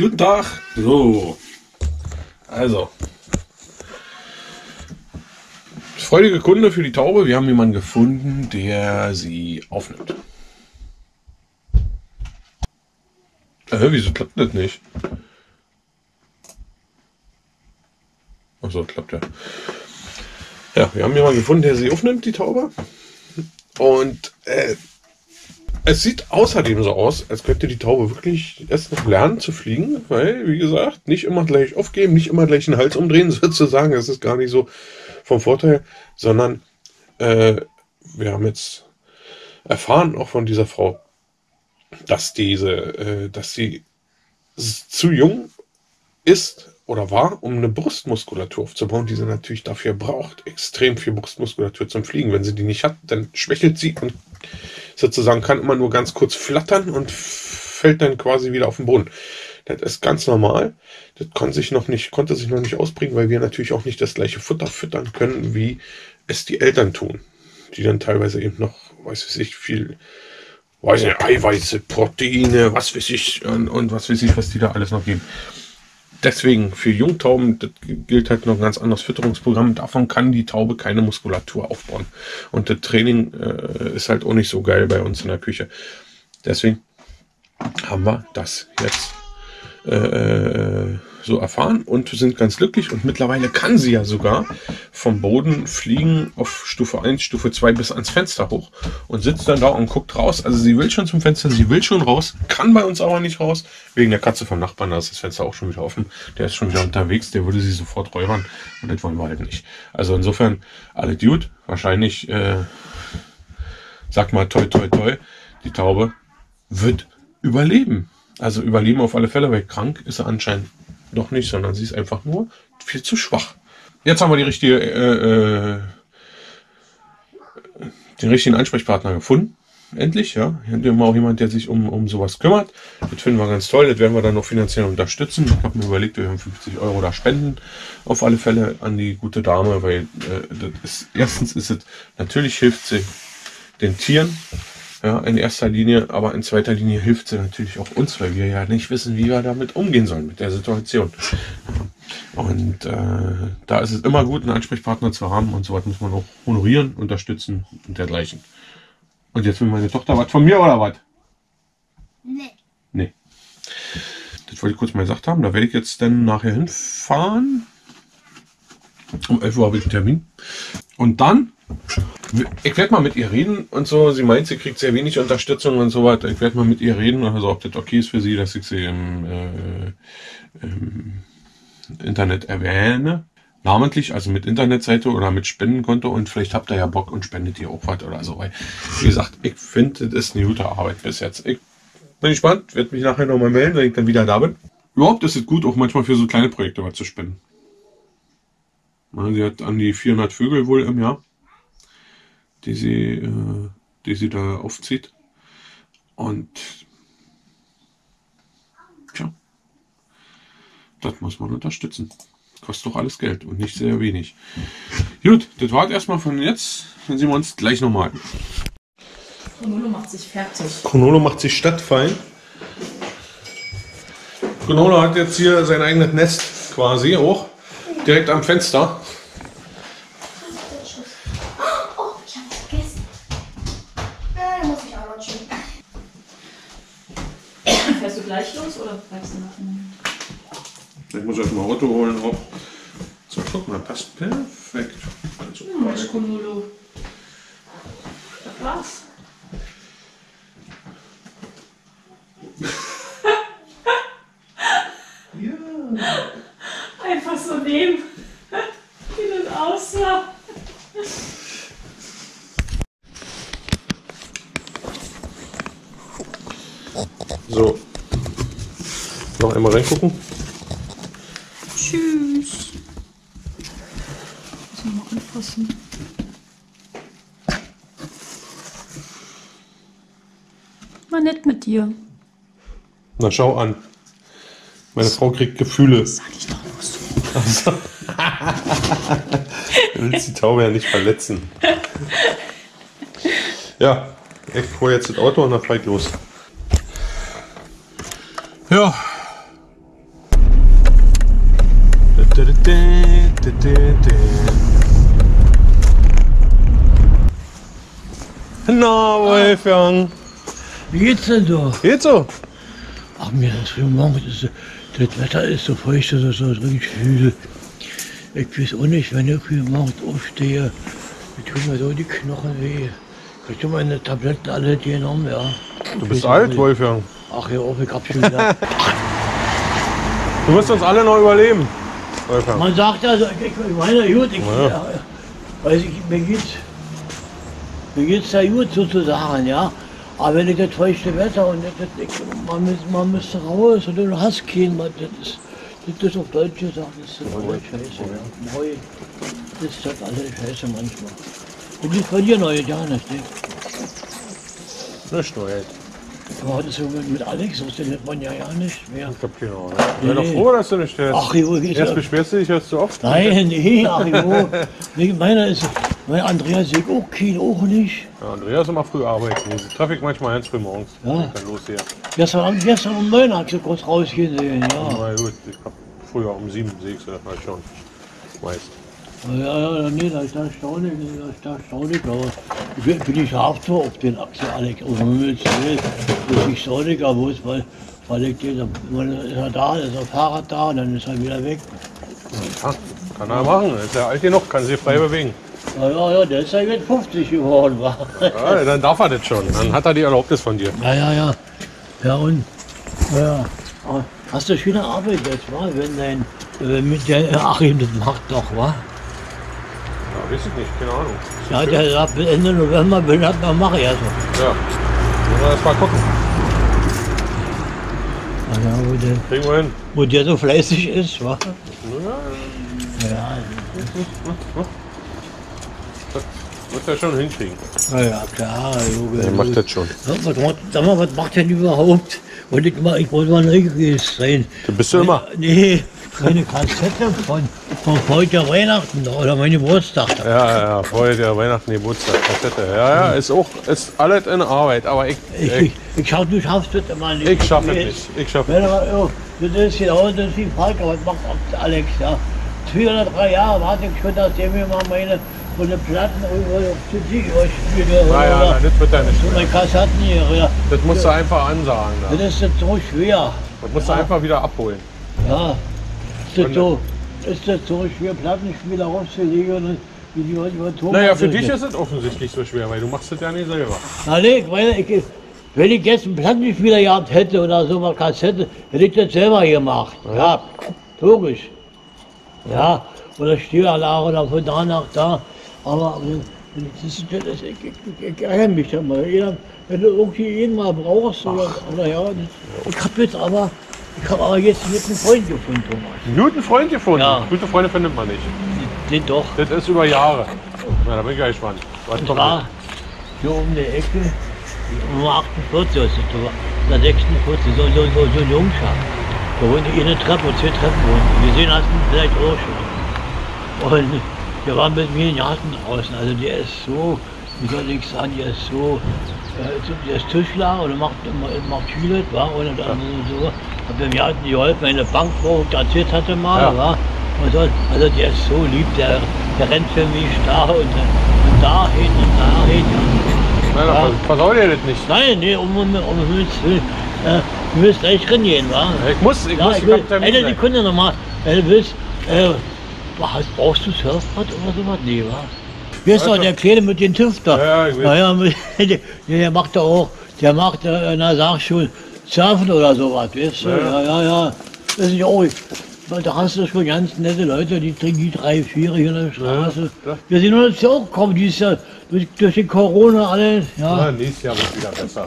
Guten Tag. So. Also. Freudige Kunde für die Taube. Wir haben jemanden gefunden, der sie aufnimmt. Wieso klappt das nicht? Achso, klappt ja. Ja, wir haben jemanden gefunden, der sie aufnimmt, die Taube. Und es sieht außerdem so aus, als könnte die Taube wirklich erst noch lernen zu fliegen, weil, wie gesagt, nicht immer gleich aufgeben, nicht immer gleich den Hals umdrehen, sozusagen. Das ist gar nicht so vom Vorteil, sondern wir haben jetzt erfahren, auch von dieser Frau, dass sie zu jung ist oder war, um eine Brustmuskulatur aufzubauen, die sie natürlich dafür braucht. Extrem viel Brustmuskulatur zum Fliegen. Wenn sie die nicht hat, dann schwächelt sie und sozusagen kann immer nur ganz kurz flattern und fällt dann quasi wieder auf den Boden. Das ist ganz normal. Das konnte sich noch nicht ausbringen, weil wir natürlich auch nicht das gleiche Futter füttern können, wie es die Eltern tun. Die dann teilweise eben noch, weiß ich nicht, Eiweiße, Proteine, was weiß ich, und was weiß ich, was die da alles noch geben. Deswegen für Jungtauben, das gilt halt noch ein ganz anderes Fütterungsprogramm. Davon kann die Taube keine Muskulatur aufbauen. Und das Training ist halt auch nicht so geil bei uns in der Küche. Deswegen haben wir das jetzt so erfahren und sind ganz glücklich. Und mittlerweile kann sie ja sogar vom Boden fliegen auf Stufe 1, Stufe 2 bis ans Fenster hoch. Und sitzt dann da und guckt raus. Also sie will schon zum Fenster, sie will schon raus, kann bei uns aber nicht raus. Wegen der Katze vom Nachbarn, da ist das Fenster auch schon wieder offen. Der ist schon wieder unterwegs, der würde sie sofort räubern. Und das wollen wir halt nicht. Also insofern, alle Dude, wahrscheinlich, sag mal toi toi toi, die Taube wird überleben. Also überleben auf alle Fälle, weil krank ist er anscheinend noch nicht, sondern sie ist einfach nur viel zu schwach. Jetzt haben wir den richtigen Ansprechpartner gefunden. Endlich, ja. Hier haben wir auch jemanden, der sich um sowas kümmert. Das finden wir ganz toll. Das werden wir dann noch finanziell unterstützen. Ich habe mir überlegt, wir haben 50 € da spenden. Auf alle Fälle an die gute Dame, weil erstens natürlich hilft sie den Tieren. Ja, in erster Linie, aber in zweiter Linie hilft sie natürlich auch uns, weil wir ja nicht wissen, wie wir damit umgehen sollen, mit der Situation. Und da ist es immer gut, einen Ansprechpartner zu haben und so was muss man auch honorieren, unterstützen und dergleichen. Und jetzt will meine Tochter was von mir oder was? Nee. Nee. Das wollte ich kurz mal gesagt haben, da werde ich jetzt dann nachher hinfahren. Um 11 Uhr habe ich einen Termin. Und dann... Ich werde mal mit ihr reden und so. Sie meint, sie kriegt sehr wenig Unterstützung und so weiter. Ich werde mal mit ihr reden, also ob das okay ist für sie, dass ich sie im Internet erwähne. Namentlich, also mit Internetseite oder mit Spendenkonto. Und vielleicht habt ihr ja Bock und spendet ihr auch was oder so. Weil, wie gesagt, ich finde, das ist eine gute Arbeit bis jetzt. Ich bin gespannt, werde mich nachher nochmal melden, wenn ich dann wieder da bin. Überhaupt ist es gut, auch manchmal für so kleine Projekte was zu spenden. Sie hat an die 400 Vögel wohl im Jahr, die sie da aufzieht. Und tja, das muss man unterstützen. Kostet doch alles Geld und nicht sehr wenig. Gut, das war's erstmal von jetzt. Dann sehen wir uns gleich nochmal. Cronolo macht sich fertig. Cronolo macht sich stadtfein. Cronolo hat jetzt hier sein eigenes Nest quasi hoch. Direkt am Fenster. Fährst du gleich los oder bleibst du nachher? Ich muss erstmal Auto holen auch. So, guck mal, passt perfekt. Also, Mensch, Cronolo. Das war's. Ja. Einfach so nehmen, wie das aussah. So, noch einmal reingucken. Tschüss. Muss man mal anfassen. War nett mit dir. Na, schau an. Meine Frau kriegt Gefühle. Das sag ich doch nur so. Also. Du willst die Taube ja nicht verletzen. Ja, ich hole jetzt das Auto und dann fahre ich los. Ja, Na, Wolfgang. Wie geht's denn so? Geht's so? Ach, mir ist früh morgens, das Wetter ist so feucht, das ist so richtig schwül. Ich weiß auch nicht, wenn ich früh morgens aufstehe, ich tue mir so die Knochen weh. Ich habe schon meine Tabletten alle genommen, ja. Du bist alt, Wolfgang. Ach ja, ich hab schon wieder. Du wirst uns alle noch überleben, Wolfgang. Man sagt ja, ich meine, gut, mir geht's ja gut sozusagen, ja. Aber wenn ich das feuchte Wetter und man müsste raus und du hast keinen, das ist auf Deutsch gesagt, das ist alles scheiße. Ja. Das ist halt alles scheiße manchmal. Und das ist bei dir Neues, ja, nicht? Nicht Neues. Ja, das mit Alex, das nennt man ja nicht mehr. Ich hab keine Ahnung. Ich bin doch froh, dass du nicht hörst. Ach, jo, erst beschwerst du dich, hörst du oft. Nein, nee, ach jo. Mein Andreas sehe ich auch keinen, auch nicht. Ja, Andreas ist immer früh arbeiten. Das treffe ich manchmal ganz früh morgens. Ja. Dann los hier. Gestern um 9 habe ich so kurz rausgehen sehen, ja. Na gut, ich hab früher um 7, 6 halt schon. Meist. Ja, nee, da staune ich, aber ich bin nicht scharf so auf den Achse, Alex, auf dem Himmels Willen. Das ist nicht staunig, aber es weil ich denke, man ist er da, ist er Fahrrad da und dann ist er wieder weg. Ja, kann er machen, ist er alt genug, kann sich frei bewegen. Ja, der ist ja jetzt 50 geworden, war. Ja, dann darf er das schon, dann hat er die Erlaubnis von dir. Ja. Ja, und, ja. Hast du schöne Arbeit jetzt, wa? Mit der Achim das macht doch, wa? Ja, weiß ich nicht, keine Ahnung. Ja, der sagt, bis Ende November will das noch machen erstmal. Ja, müssen wir erst mal gucken. Ja, kriegen wir hin. Wo der so fleißig ist, wa? Ja. Das wird er schon hinkriegen. Ja, klar, Junge. Der macht das schon. Sag mal, was macht denn überhaupt? Ich wollte mal registrieren. Da bist du immer? Nee. Meine Kassette von heute Weihnachten oder mein Geburtstag. Ja, heute Weihnachten, Geburtstag, Kassette. Ja, ist alles in Arbeit, aber ich schaffe, du schaffst das immer nicht. Ich schaffe es nicht, Das ist genau das wie Falke, was macht Alex, ja. 203 Jahre warte ich schon, nachdem wir mal meine Platten zu sich spiele. Naja, das wird ja nicht schwer. Meine Kassetten hier, ja. Das musst du einfach ansagen. Ja. Das ist jetzt so schwer. Das musst du einfach wieder abholen. Ja. Ist das so schwer, Plattenspieler aufzulegen? Naja, für dich ist es offensichtlich so schwer, weil du machst das ja nicht selber. Na nee, wenn ich jetzt einen Plattenspieler gehabt hätte oder so eine Kassette, hätte ich das selber gemacht. Ja, logisch. Ja, oder Steuerlage oder von da nach da. Aber ich ärgere mich dann mal. Wenn du irgendwie jeden mal brauchst, oder ja. Ich hab jetzt aber. Ich habe aber jetzt einen guten Freund gefunden, Thomas. Einen guten Freund gefunden? Ja. Gute Freunde findet man nicht. Den doch. Das ist über Jahre. Na, da bin ich ja gespannt. Und da, hier um die Ecke, um 48 ist das, 46, so ein Jungschaft. Da wohnt eine Treppe und 2 Treppen wohnen. Wir sehen das vielleicht auch schon. Und der war mit mir in den Garten draußen. Also der ist so, wie soll ich sagen, der ist so. Der ist Tischler oder macht Hület, war oder so. Hab dem Jahr geholfen, meine Bank, wo ich erzählt hatte mal, ja. War. Und so, also der ist so lieb, der rennt für mich da und dahin und dahin. Ja. Nein, ja. Versaut ihr das nicht? Nein, nee, du willst gleich reingehen, wa? Ich muss eine Sekunde nochmal. Brauchst du Surfbrett oder sowas? Nee, wa? Hier ist doch der Kleine mit den Tüfter. Ja, der macht doch auch, der macht in der Sachschule Surfen oder sowas, weißt du? Ja. Das ist ja auch, da hast du schon ganz nette Leute, die trinken die 3-4 hier in der Straße. Wir sind uns ja auch gekommen, dieses Jahr durch die Corona alles. Ja. Na, nächstes Jahr wird es wieder besser.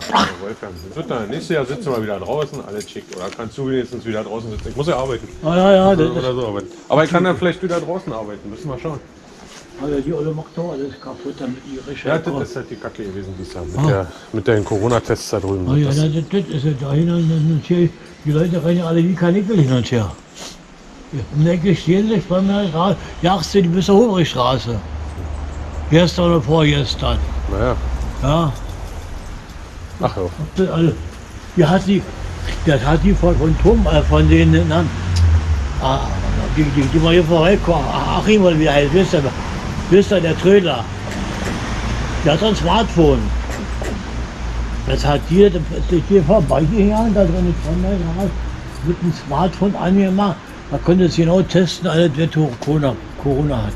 Nächstes Jahr sitzen wir wieder draußen, alles schick. Oder kannst du wenigstens wieder draußen sitzen? Ich muss ja arbeiten. Oder so arbeiten. Aber ich kann dann vielleicht wieder draußen arbeiten, müssen wir schauen. Also die Olle macht doch alles kaputt, damit ihre Scheiße. Ja, das ist halt die Kacke gewesen, die haben mit den Corona-Tests da drüben. Oh ja, das ist ja da hin und her. Die Leute rennen alle wie Kanickel hin und her. Um der Ecke stehen sich bei mir gerade, jagst du die bis zur Hohenrichstraße. Gestern oder vorgestern. Naja. Ja. Ach ja. Also, das hat die von den, die mal hier vorbeikommen. ach immer wie heißt, wisst ihr, der Trödler, der hat ein Smartphone. Das hat hier, das ist hier vorbeigegangen, da drin ist mit dem Smartphone angemacht. Man konnte es genau testen, alles wer Corona hat.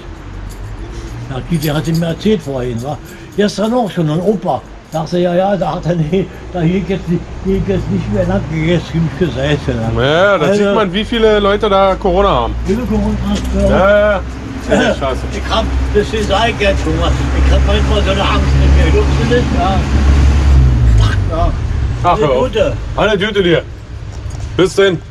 Ja, die hat es mir erzählt vorhin, war. Gestern auch schon ein Opa. Dachte ja, da hat er nicht, da geht jetzt nicht mehr lang, jetzt gibt es Gesetze. Ja, da also, sieht man, wie viele Leute da Corona haben. Viele Corona haben. Ja. Ja, scheiße. Ich hab, das ist eigentlich schon was. Ich hab manchmal so eine Angst, wenn wir Luft sind, ja. Ja. Ach, eine Tüte. Eine Tüte dir. Bis denn.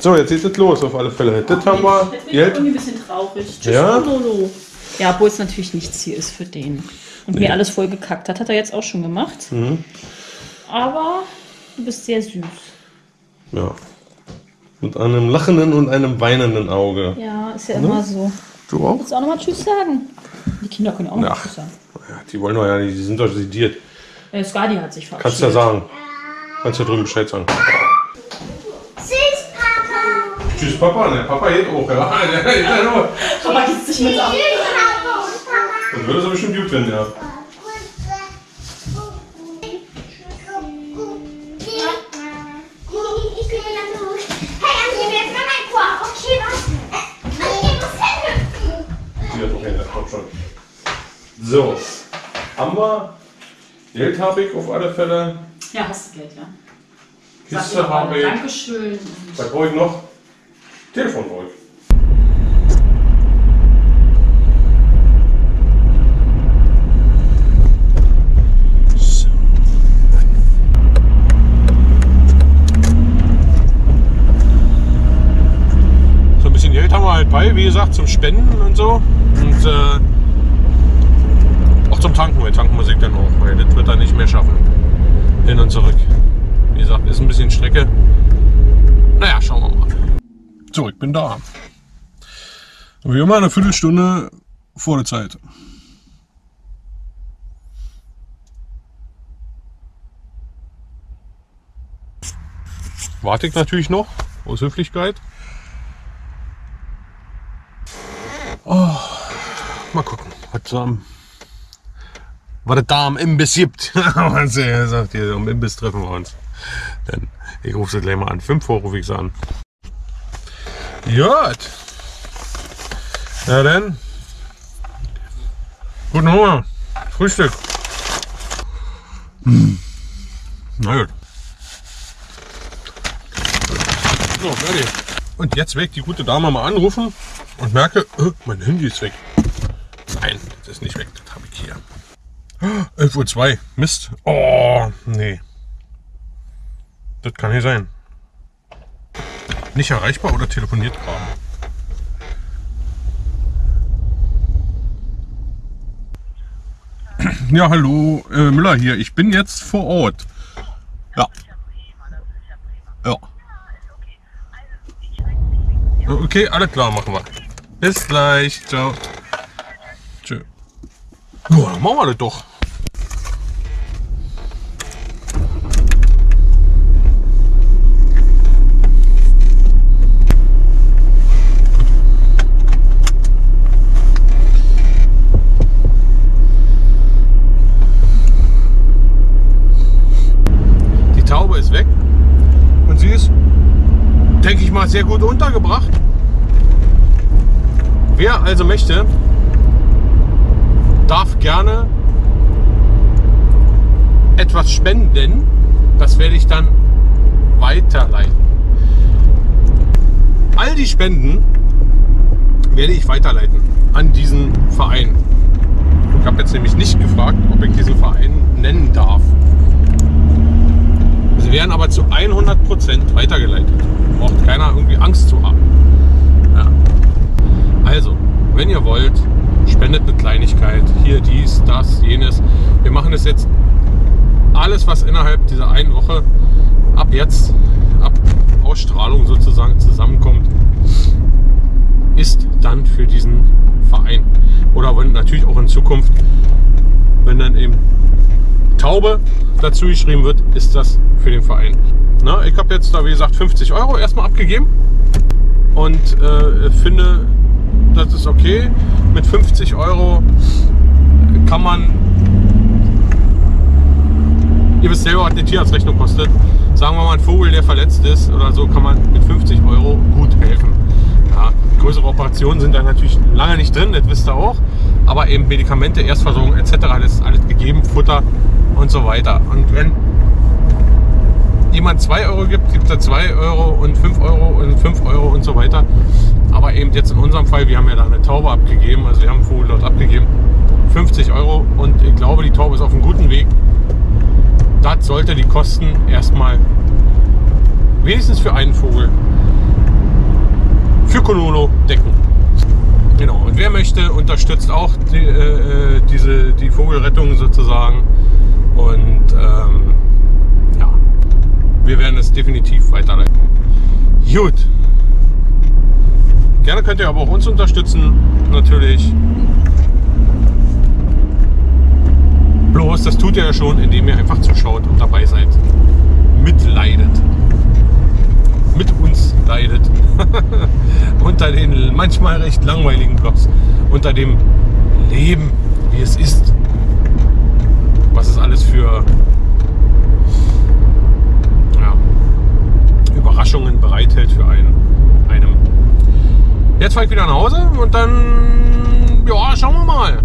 So, jetzt geht es los auf alle Fälle. Das haben wir. Ich bin ein bisschen traurig. Ja. Ja, obwohl es natürlich nichts hier ist für den. Und nee. Mir alles voll gekackt hat, hat er jetzt auch schon gemacht. Mhm. Aber du bist sehr süß. Ja. Mit einem lachenden und einem weinenden Auge. Ja, ist ja immer so. Du auch? Willst du auch nochmal Tschüss sagen? Die Kinder können auch noch Tschüss sagen. Ja, die wollen doch ja nicht, die sind doch sediert. Skadi hat sich verabschiedet. Kannst du ja sagen. Kannst du drüben Bescheid sagen. Tschüss, Papa. Tschüss, Papa. Ne, Papa geht auch. Ja. Papa geht sich mit an. Das würde so bestimmt gut finden, ja. Ja, okay, das kommt schon. So, haben wir Geld habe ich auf alle Fälle. Ja, hast du Geld, ja. Kiste habe ich. Dankeschön. Was brauche ich noch? Telefon brauche ich. Bei, wie gesagt, zum Spenden und so und auch zum Tanken, weil tanken muss ich dann auch, weil das wird er nicht mehr schaffen, hin und zurück. Wie gesagt, ist ein bisschen Strecke. Naja, schauen wir mal. So, ich bin da. Wie immer eine Viertelstunde vor der Zeit. Warte ich natürlich noch, aus Höflichkeit. Oh, mal gucken, was es da am Imbiss gibt. Er sagt hier, am Imbiss treffen wir uns. Denn ich rufe sie gleich mal an. 5 Uhr rufe ich sie an. Gut. Na dann. Guten Hunger. Frühstück. Na gut. So, fertig. Und jetzt weg, die gute Dame mal anrufen. Und merke, mein Handy ist weg. Nein, das ist nicht weg, das habe ich hier. 11:02 Uhr, Mist. Oh, nee. Das kann nicht sein. Nicht erreichbar oder telefoniert gerade. Ja, hallo, Müller hier. Ich bin jetzt vor Ort. Ja. Ja. Okay, alles klar, machen wir. Bis gleich, ciao. Tschö. Ja, dann machen wir das doch. Die Taube ist weg und sie ist, denke ich mal, sehr gut untergebracht. Wer also möchte, darf gerne etwas spenden. Das werde ich dann weiterleiten. All die Spenden werde ich weiterleiten an diesen Verein. Ich habe jetzt nämlich nicht gefragt, ob ich diesen Verein nennen darf. Sie werden aber zu 100% weitergeleitet. Braucht keiner irgendwie Angst zu haben. Ja. Also, wenn ihr wollt, spendet eine Kleinigkeit, hier dies, das, jenes. Wir machen das jetzt alles, was innerhalb dieser einen Woche ab jetzt, ab Ausstrahlung sozusagen zusammenkommt, ist dann für diesen Verein. Oder wenn natürlich auch in Zukunft, wenn dann eben Taube dazu geschrieben wird, ist das für den Verein. Na, ich habe jetzt da, wie gesagt, 50 € erstmal abgegeben. und finde, das ist okay. Mit 50 Euro kann man, ihr wisst selber, was eine Tierarztrechnung kostet. Sagen wir mal, ein Vogel, der verletzt ist oder so, kann man mit 50 Euro gut helfen. Ja, größere Operationen sind da natürlich lange nicht drin, das wisst ihr auch. Aber eben Medikamente, Erstversorgung etc., das ist alles gegeben, Futter und so weiter. Und wenn jemand 2 Euro gibt, gibt es da 2 Euro und 5 Euro und 5 Euro und so weiter. Aber eben jetzt in unserem Fall, wir haben ja da eine Taube abgegeben, also wir haben einen Vogel dort abgegeben, 50 Euro und ich glaube, die Taube ist auf einem guten Weg. Das sollte die Kosten erstmal wenigstens für einen Vogel, für Cunolo decken. Genau. Und wer möchte, unterstützt auch die Vogelrettung sozusagen. Und ja, wir werden es definitiv weiterleiten. Gut. Gerne könnt ihr aber auch uns unterstützen, natürlich. Bloß, das tut ihr ja schon, indem ihr einfach zuschaut und dabei seid. Mitleidet. Mit uns leidet. Unter den manchmal recht langweiligen Blogs. Unter dem Leben, wie es ist. Was es alles für Überraschungen bereithält für einem. Jetzt fahre ich wieder nach Hause und dann ja, schauen wir mal.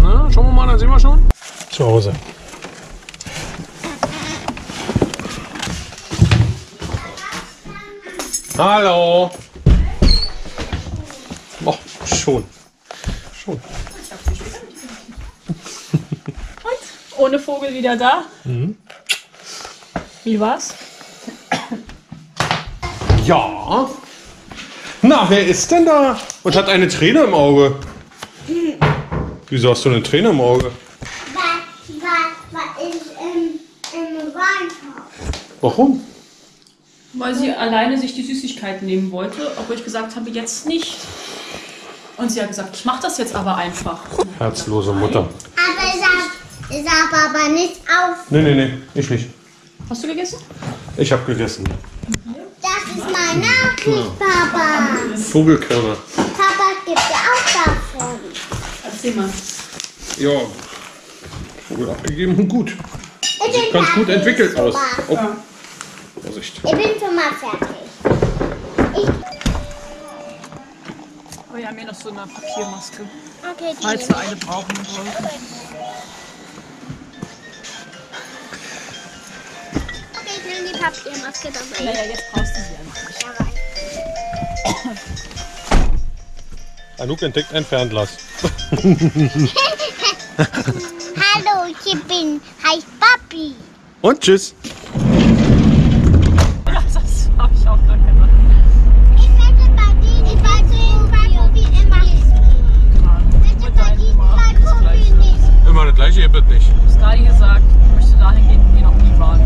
Na, schauen wir mal, dann sehen wir schon. Zu Hause. Hallo. Oh, schon. Schon. Ich hab dich wieder. Und? Ohne Vogel wieder da? Mhm. Wie war's? Ja. Na, wer ist denn da? Und hat eine Träne im Auge. Mhm. Wieso hast du eine Träne im Auge? Warum? Weil sie alleine sich die Süßigkeit nehmen wollte, obwohl ich gesagt habe, jetzt nicht. Und sie hat gesagt, ich mache das jetzt aber einfach. Herzlose Mutter. Aber ich habe aber nicht auf. Nee, nee, nee, ich nicht. Hast du gegessen? Ich habe gegessen. Das ist meine Nachricht, Papa. Vogelkörner. Papa gibt ja auch davon. Erzähl mal. Ja, Vogel abgegeben und gut. Sieht ganz gut entwickelt aus. Oh. Vorsicht. Ich bin schon mal fertig. Oh, wir haben hier noch so eine Papiermaske. Okay, falls wir eine brauchen wollen. Okay, ich nehme die Papiermaske dabei. Naja, jetzt brauchst du sie einfach nicht. Anouk entdeckt ein Fernglas. Hallo, ich bin heiß Papi. Und tschüss. Das habe ich auch noch gemacht. Ich wette bei dir, ich weiß wie immer. Ich wette bei diesem Balkon nicht. Immer das gleiche, ihr bitte nicht. Skadi gesagt, ich möchte dahin gehen, wo wir noch nie waren.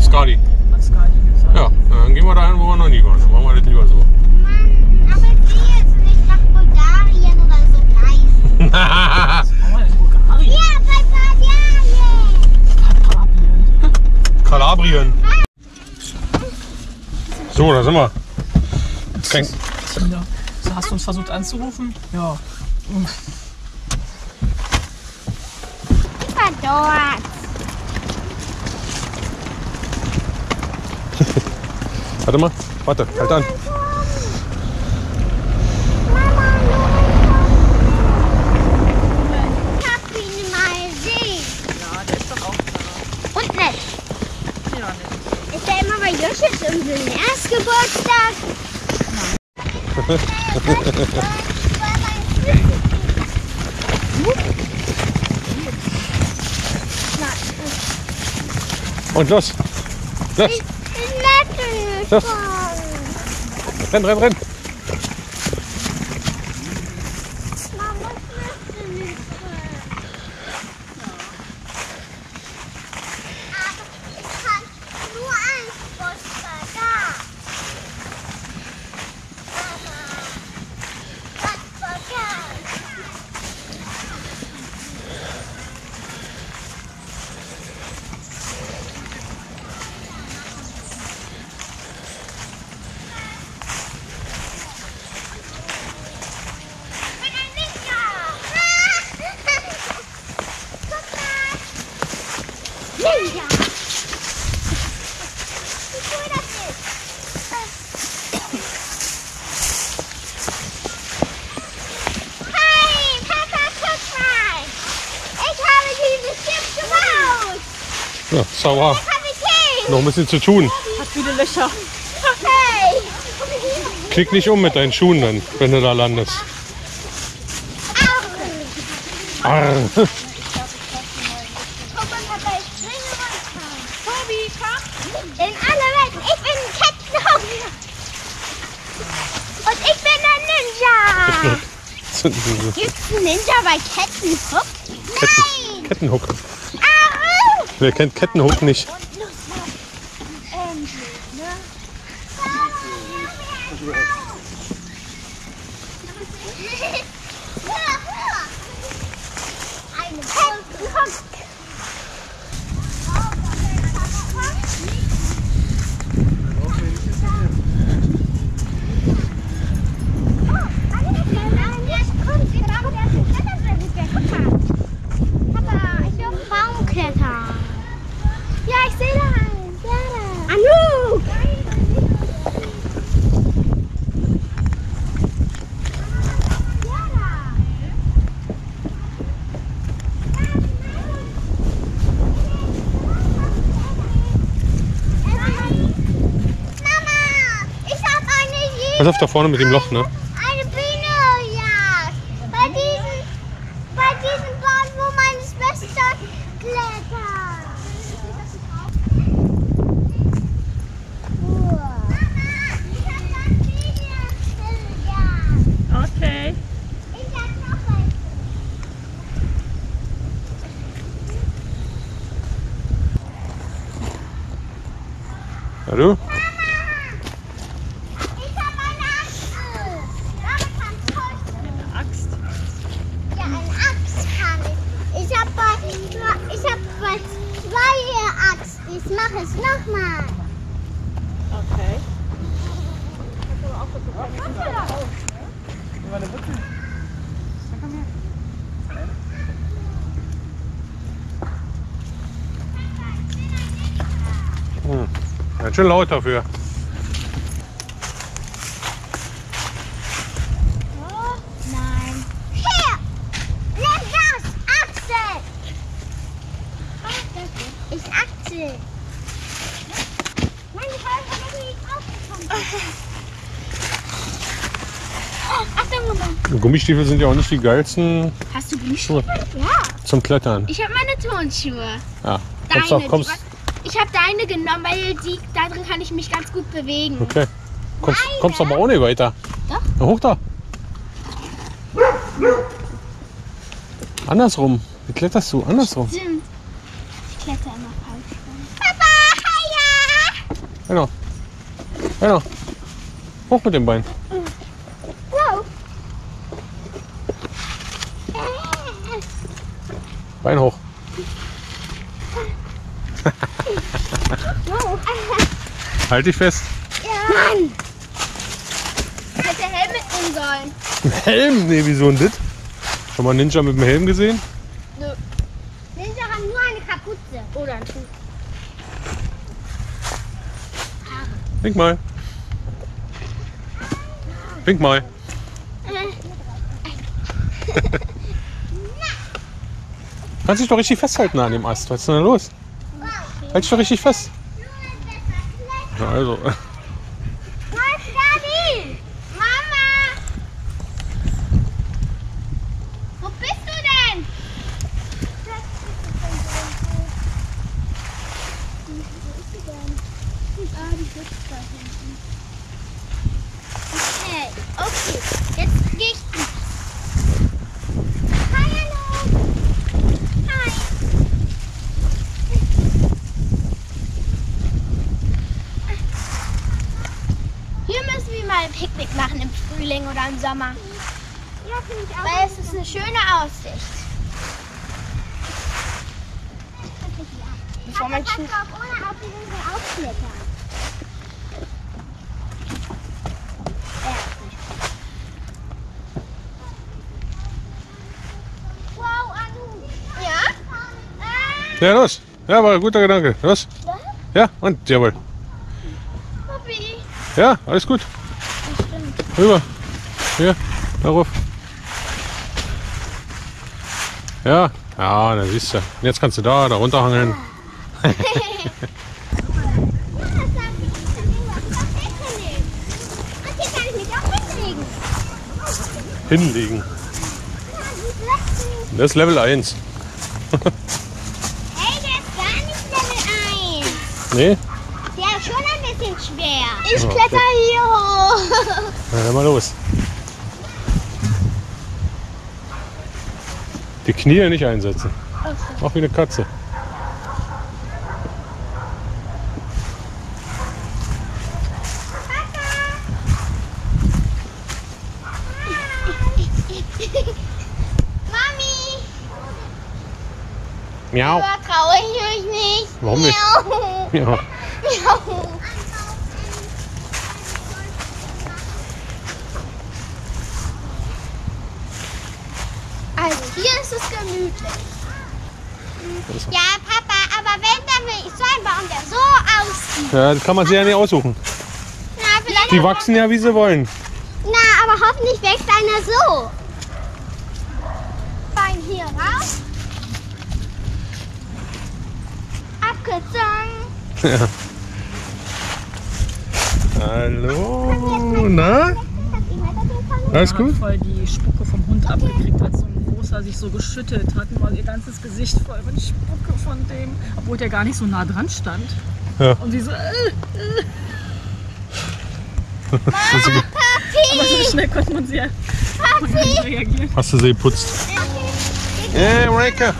Skadi. Hat Skadi gesagt. Ja, dann gehen wir dahin, wo wir noch nie waren. Dann machen wir das lieber so. Mann, aber ich gehe jetzt nicht nach Bulgarien oder so gleich. Kalabrien. So, da sind wir. So, hast du uns versucht anzurufen? Ja. Ich war dort. Warte mal. Warte, halt an. Erstgeburtstag. Und los. Los. Los. Renn, renn, renn. Ja, sauer. Noch ein bisschen zu tun. Hat viele Löcher. Hey. Klick nicht um mit deinen Schuhen dann, wenn du da landest. Arr. Arr. Gibt es einen Ninja bei Kettenhook? Nein! Kettenhook. Au! Wer kennt Kettenhook nicht? Was ist da vorne mit dem Loch, ne? Eine Biene, ja. Bei diesem Baum, wo meine Schwester klettert. Mama, ich hab da eine Biene. Okay. Ich hab noch welche. Hallo? Ich mache es nochmal. Okay. Ganz schön laut dafür. Gummistiefel sind ja auch nicht die geilsten. Hast du Gummischuhe? Ja. Zum Klettern. Ich habe meine Turnschuhe. Ja. Deine, kommst. Ich habe deine genommen, weil da drin kann ich mich ganz gut bewegen. Okay. Kommst aber auch nicht weiter. Doch. Na, hoch da. Andersrum. Wie kletterst du? Andersrum. Stimmt. Ich kletter immer falsch. Papa, hiya! Genau. Genau. Hoch mit dem Bein. Bein hoch. Halt dich fest. Ja. Mann! Hätte Helm mitnehmen sollen. Ein Helm? Nee, wieso denn das? Schon mal einen Ninja mit dem Helm gesehen? Nö. Ninja haben nur eine Kapuze. Oder ein Schuh. Wink mal. Wink mal. Kannst dich doch richtig festhalten an dem Ast. Was ist denn da los? Halt dich doch richtig fest. Na also. Was, Daddy? Mama! Wo bist du denn? Ah, die sitzt da hinten. Okay, jetzt gehe ich. Picknick machen im Frühling oder im Sommer. Ja, finde ich auch. Weil es ist eine schöne Aussicht. Bevor man schießt. Wow, Anu. Ja? Ja, los. Ja, war ein guter Gedanke. Was? Ja? Ja, und jawohl. Papi. Ja, alles gut. Das stimmt. Rüber. Hier, darauf. Ja, ja, da siehst du. Jetzt kannst du da runterhangeln. Ja. Hinlegen. Das ist Level 1. Ey, das ist gar nicht Level 1. Nee? Der ist schon ein bisschen schwer. Ich kletter hier hoch. Na, mal los. Die Knie nicht einsetzen. Okay. Auch wie eine Katze. Miau. Vertraue ich euch nicht. Warum nicht? Miau. Miau. Miau. Also hier ist es gemütlich. Ja, Papa, aber wenn, dann will ich so einen Baum, der so aussieht. Ja, das kann man sich ja nicht aussuchen. Na, vielleicht die wachsen ja, wie sie wollen. Na, aber hoffentlich wächst einer so. Bein hier raus. Ja. Hallo, na? Alles gut? Ich habe voll die Spucke vom Hund abgekriegt, als so ein großer sich so geschüttelt hat. Mal ihr ganzes Gesicht voll mit Spucke von dem, obwohl der gar nicht so nah dran stand. Ja. Und sie so. Aber so schnell konnte man sie ja reagieren. Hast du sie geputzt? Hey, Marika!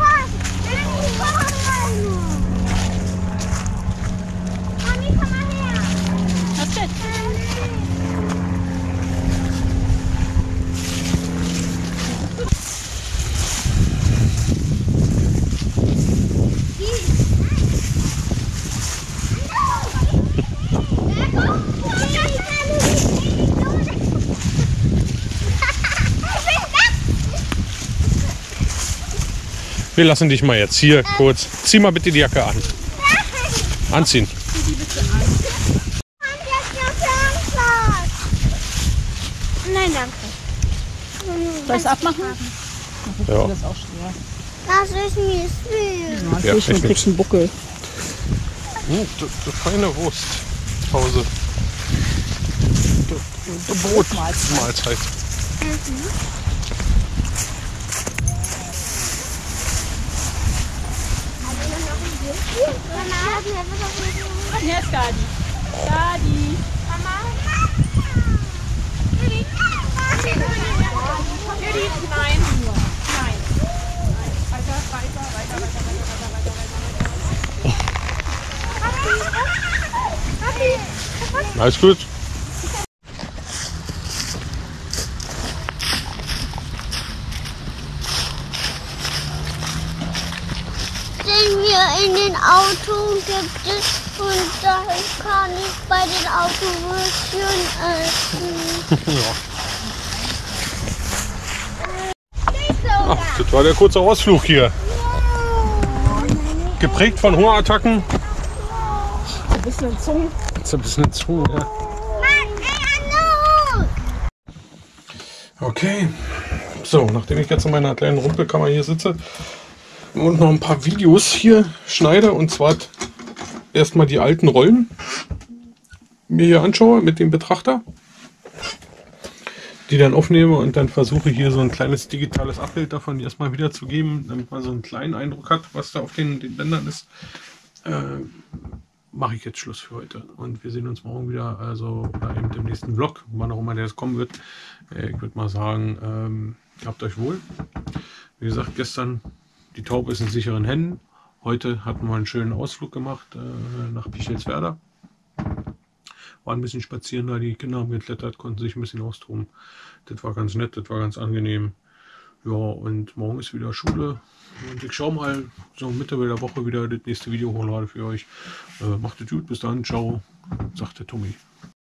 Wir lassen dich mal jetzt hier kurz. Zieh mal bitte die Jacke an. Anziehen. Nein, danke. Soll ich es abmachen? Ja. Das ist auch schwer. Das ist mir süß. Ja, das ist schon ein bisschen Buckel. Feine Wurst. Pause. Brot. Mahlzeit. Und hier ist Gadi. Gadi. Mama. Judy. Judy. Nein. Nein. Weiter. Alles gut. In den Autos gibt es und daher kann ich bei den Autowürstchen essen. Ja. Ach, das war der kurze Ausflug hier. Geprägt von Hungerattacken. Ein bisschen Zunge. Jetzt ein bisschen Zunge, ja. Okay, so, nachdem ich jetzt in meiner kleinen Rumpelkammer hier sitze und noch ein paar Videos hier schneide, und zwar erstmal die alten Rollen mir hier anschaue mit dem Betrachter, die dann aufnehme und dann versuche hier so ein kleines digitales Abbild davon erstmal wiederzugeben, damit man so einen kleinen Eindruck hat, was da auf den Bändern ist, mache ich jetzt Schluss für heute und wir sehen uns morgen wieder, also eben im nächsten Vlog, wann auch immer der jetzt kommen wird. Ich würde mal sagen, habt euch wohl. Wie gesagt, gestern die Taube ist in sicheren Händen. Heute hatten wir einen schönen Ausflug gemacht nach Pichelswerder. War ein bisschen spazieren da, die Kinder haben geklettert, konnten sich ein bisschen austoben. Das war ganz nett, das war ganz angenehm. Ja, und morgen ist wieder Schule. Und ich schaue mal so Mitte der Woche wieder das nächste Video hochlade für euch. Macht es gut, bis dann, ciao, sagt der Tommy.